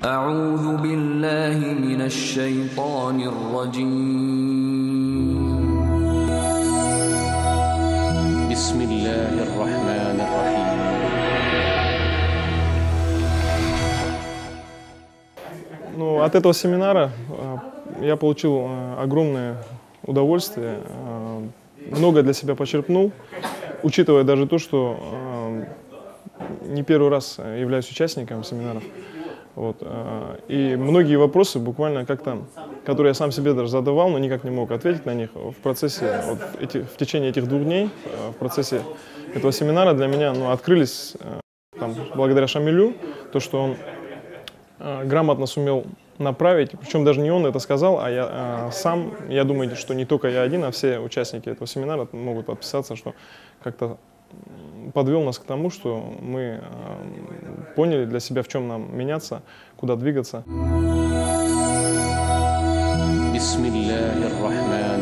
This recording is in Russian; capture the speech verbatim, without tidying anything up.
أعوذ بالله من الشيطان الرجيم بسم الله الرحمن الرحيم Ну, от этого семинара я получил огромное удовольствие, многое для себя почерпнул, учитывая даже то, что не первый раз являюсь участником семинаров. Вот. И многие вопросы, буквально как-то, которые я сам себе даже задавал, но никак не мог ответить на них, в процессе, вот, эти, в течение этих двух дней, в процессе этого семинара для меня ну, открылись там, благодаря Шамилю, то, что он грамотно сумел направить, причем даже не он это сказал, а я а сам, я думаю, что не только я один, а все участники этого семинара могут подписаться, что как-то подвел нас к тому, что мы поняли для себя, в чем нам меняться, куда двигаться. Бисмиллахир рахман